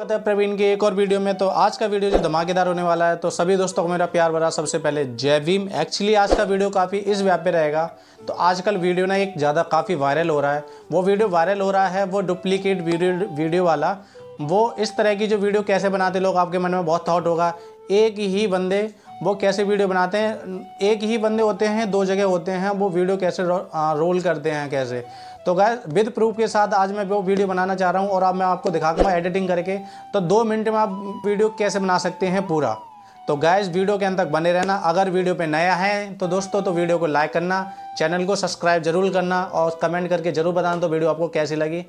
स्वागत है प्रवीण के एक और वीडियो में। तो आज का वीडियो जो धमाकेदार होने वाला है, तो सभी दोस्तों को मेरा प्यार भरा सबसे पहले जय भीम। एक्चुअली आज का वीडियो काफ़ी इस व्याप पे रहेगा। तो आजकल वीडियो ना एक ज़्यादा काफ़ी वायरल हो रहा है, वो वीडियो वायरल हो रहा है वो डुप्लीकेट वीडियो वाला। वो इस तरह की जो वीडियो कैसे बनाते लोग, आपके मन में बहुत थाट होगा। एक ही बंदे वो कैसे वीडियो बनाते हैं, एक ही बंदे होते हैं, दो जगह होते हैं, वो वीडियो कैसे रोल करते हैं कैसे। तो गाइस विद प्रूफ के साथ आज मैं वो वीडियो बनाना चाह रहा हूं और अब मैं आपको दिखा दूँगा एडिटिंग करके, तो 2 मिनट में आप वीडियो कैसे बना सकते हैं पूरा। तो गाइस वीडियो के अंत तक बने रहना। अगर वीडियो पे नया है तो दोस्तों तो वीडियो को लाइक करना, चैनल को सब्सक्राइब जरूर करना और कमेंट करके ज़रूर बताना तो वीडियो आपको कैसी लगी।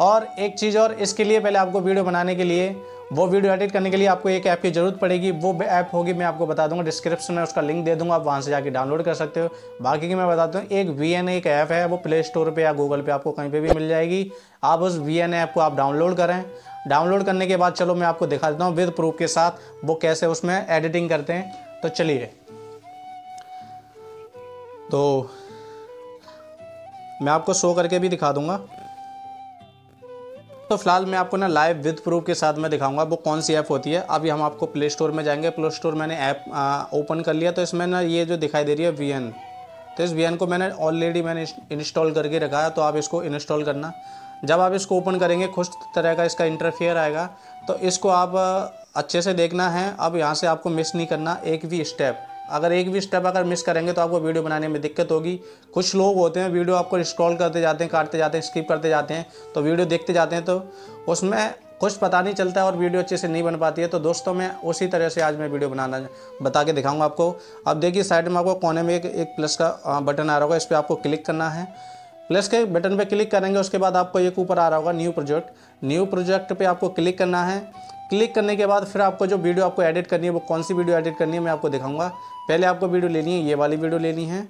और एक चीज़ और, इसके लिए पहले आपको वीडियो बनाने के लिए, वो वीडियो एडिट करने के लिए आपको एक ऐप की ज़रूरत पड़ेगी। वो ऐप होगी, मैं आपको बता दूंगा, डिस्क्रिप्शन में उसका लिंक दे दूंगा, आप वहां से जाके डाउनलोड कर सकते हो। बाकी की मैं बताता हूँ, एक V.N एक ऐप है, वो प्ले स्टोर पे या गूगल पे आपको कहीं पे भी मिल जाएगी। आप उस V.N ऐप को आप डाउनलोड करें। डाउनलोड करने के बाद चलो मैं आपको दिखा देता हूँ विद प्रूफ के साथ वो कैसे उसमें एडिटिंग करते हैं। तो चलिए, तो मैं आपको शो करके भी दिखा दूँगा। तो फिलहाल मैं आपको ना लाइव विद प्रूफ के साथ मैं दिखाऊंगा वो कौन सी ऐप होती है। अभी हम आपको प्ले स्टोर में जाएंगे। प्ले स्टोर मैंने ऐप ओपन कर लिया। तो इसमें ना ये जो दिखाई दे रही है V.N, तो इस V.N को मैंने ऑलरेडी इंस्टॉल करके रखा है। तो आप इसको इंस्टॉल करना। जब आप इसको ओपन करेंगे कुछ तरह का इसका इंटरफेयर आएगा, तो इसको आप अच्छे से देखना है। अब यहाँ से आपको मिस नहीं करना एक भी स्टेप। अगर एक भी स्टेप अगर मिस करेंगे तो आपको वीडियो बनाने में दिक्कत होगी। कुछ लोग होते हैं वीडियो आपको स्क्रॉल करते जाते हैं, काटते जाते हैं, स्किप करते जाते हैं, तो वीडियो देखते जाते हैं, तो उसमें कुछ पता नहीं चलता है और वीडियो अच्छे से नहीं बन पाती है। तो दोस्तों मैं उसी तरह से आज मैं वीडियो बनाना बता के दिखाऊंगा आपको। अब देखिए साइड में आपको कोने में एक प्लस का बटन आ रहा होगा, इस पर आपको क्लिक करना है। प्लस के बटन पर क्लिक करेंगे, उसके बाद आपको एक ऊपर आ रहा होगा न्यू प्रोजेक्ट। न्यू प्रोजेक्ट पर आपको क्लिक करना है। क्लिक करने के बाद फिर आपको जो वीडियो आपको एडिट करनी है, वो कौन सी वीडियो एडिट करनी है मैं आपको दिखाऊंगा। पहले आपको वीडियो लेनी है, ये वाली वीडियो लेनी है।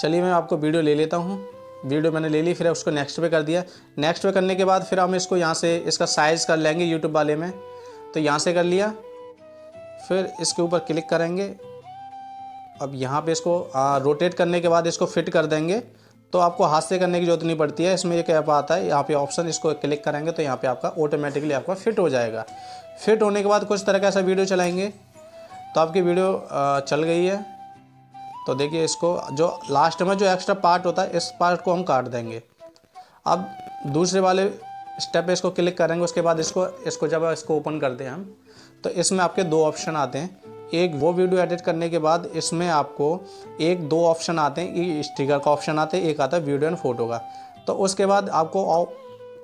चलिए मैं आपको वीडियो ले लेता हूँ। वीडियो मैंने ले ली, फिर उसको नेक्स्ट पे कर दिया। नेक्स्ट पे करने के बाद फिर हम इसको यहाँ से इसका साइज़ कर लेंगे यूट्यूब वाले में। तो यहाँ से कर लिया, फिर इसके ऊपर क्लिक करेंगे। अब यहाँ पर इसको रोटेट करने के बाद इसको फिट कर देंगे। तो आपको हाथ से करने की जरूरत नहीं पड़ती है। इसमें एक ऐप आता है, यहाँ पे ऑप्शन, इसको क्लिक करेंगे तो यहाँ पे आपका ऑटोमेटिकली आपका फिट हो जाएगा। फिट होने के बाद कुछ तरह का ऐसा वीडियो चलाएंगे। तो आपकी वीडियो चल गई है। तो देखिए इसको जो लास्ट में जो एक्स्ट्रा पार्ट होता है, इस पार्ट को हम काट देंगे। अब दूसरे वाले स्टेप पर इसको क्लिक करेंगे। उसके बाद इसको जब इसको ओपन करते हैं हम, तो इसमें आपके 2 ऑप्शन आते हैं। एक वो वीडियो एडिट करने के बाद इसमें आपको 1-2 ऑप्शन आते हैं। स्टिकर का ऑप्शन आते हैं, एक आता है वीडियो एंड फोटो का। तो उसके बाद आपको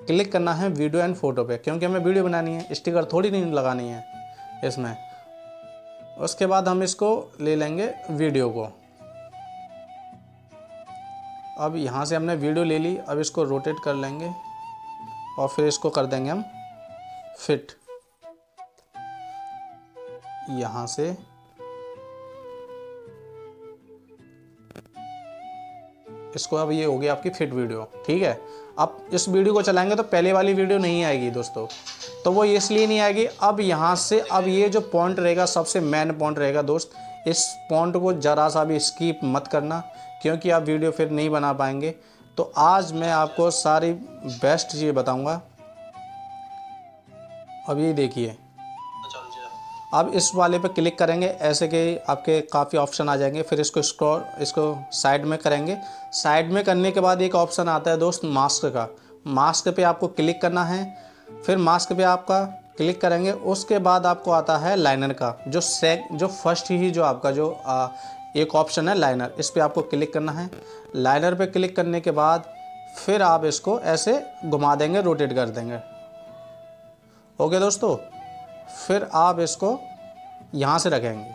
क्लिक करना है वीडियो एंड फोटो पे, क्योंकि हमें वीडियो बनानी है, स्टिकर थोड़ी नहीं लगानी है इसमें। उसके बाद हम इसको ले लेंगे वीडियो को। अब यहाँ से हमने वीडियो ले ली। अब इसको रोटेट कर लेंगे और फिर इसको कर देंगे हम फिट। यहाँ से इसको, अब ये हो गया आपकी फिट वीडियो, ठीक है। अब इस वीडियो को चलाएंगे तो पहले वाली वीडियो नहीं आएगी दोस्तों। तो वो इसलिए नहीं आएगी। अब यहाँ से अब ये जो पॉइंट रहेगा, सबसे मेन पॉइंट रहेगा दोस्त, इस पॉइंट को ज़रा सा भी स्किप मत करना, क्योंकि आप वीडियो फिर नहीं बना पाएंगे। तो आज मैं आपको सारी बेस्ट चीज़ें बताऊँगा। अब ये देखिए, अब इस वाले पे क्लिक करेंगे, ऐसे के आपके काफ़ी ऑप्शन आ जाएंगे। फिर इसको इसको साइड में करेंगे। साइड में करने के बाद एक ऑप्शन आता है दोस्त मास्क का। मास्क पे आपको क्लिक करना है। फिर मास्क पे आपका क्लिक करेंगे। उसके बाद आपको आता है लाइनर का, जो फर्स्ट ही जो आपका एक ऑप्शन है लाइनर, इस पर आपको क्लिक करना है। लाइनर पर क्लिक करने के बाद फिर आप इसको ऐसे घुमा देंगे, रोटेट कर देंगे। ओके दोस्तों, फिर आप इसको यहाँ से रखेंगे।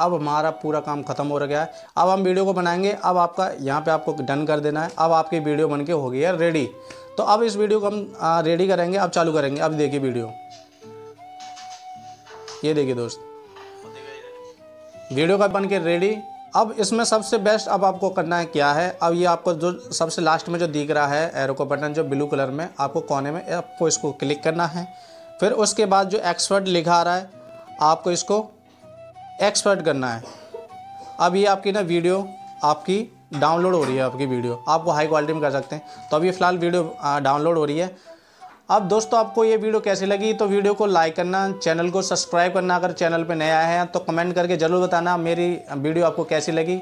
अब हमारा पूरा काम ख़त्म हो गया है। अब हम वीडियो को बनाएंगे। अब आपका यहाँ पे आपको डन कर देना है। अब आपकी वीडियो बनके हो गई है रेडी। तो अब इस वीडियो को हम रेडी करेंगे, अब चालू करेंगे। अब देखिए वीडियो, ये देखिए दोस्त, वीडियो का बन के रेडी। अब इसमें सबसे बेस्ट अब आपको करना है क्या है। अब ये आपको जो सबसे लास्ट में जो दिख रहा है एरो का बटन, जो ब्लू कलर में आपको कोने में, आपको इसको क्लिक करना है। फिर उसके बाद जो एक्सपर्ट लिखा आ रहा है, आपको इसको एक्सपर्ट करना है। अब ये आपकी ना वीडियो आपकी डाउनलोड हो रही है आपकी वीडियो, आपको हाई क्वालिटी में कर सकते हैं। तो अभी फ़िलहाल वीडियो डाउनलोड हो रही है। अब दोस्तों आपको ये वीडियो कैसी लगी तो वीडियो को लाइक करना, चैनल को सब्सक्राइब करना, अगर चैनल पे नए आए हैं तो कमेंट करके ज़रूर बताना मेरी वीडियो आपको कैसी लगी।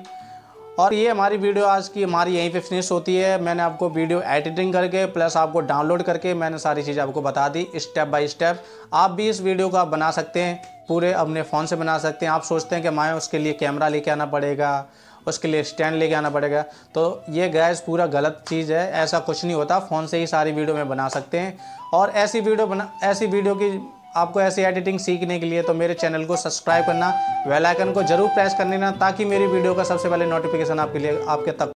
और ये हमारी वीडियो आज की हमारी यहीं पे फिनिश होती है। मैंने आपको वीडियो एडिटिंग करके प्लस आपको डाउनलोड करके मैंने सारी चीज़ आपको बता दी स्टेप बाय स्टेप। आप भी इस वीडियो को आप बना सकते हैं, पूरे अपने फ़ोन से बना सकते हैं। आप सोचते हैं कि मैं उसके लिए कैमरा लेके आना पड़ेगा, उसके लिए स्टैंड लेके आना पड़ेगा, तो ये गैस पूरा गलत चीज़ है। ऐसा कुछ नहीं होता, फ़ोन से ही सारी वीडियो में बना सकते हैं। और ऐसी वीडियो की आपको ऐसी एडिटिंग सीखने के लिए तो मेरे चैनल को सब्सक्राइब करना, बेल आइकन को जरूर प्रेस कर लेना ताकि मेरी वीडियो का सबसे पहले नोटिफिकेशन आपके लिए आपके तक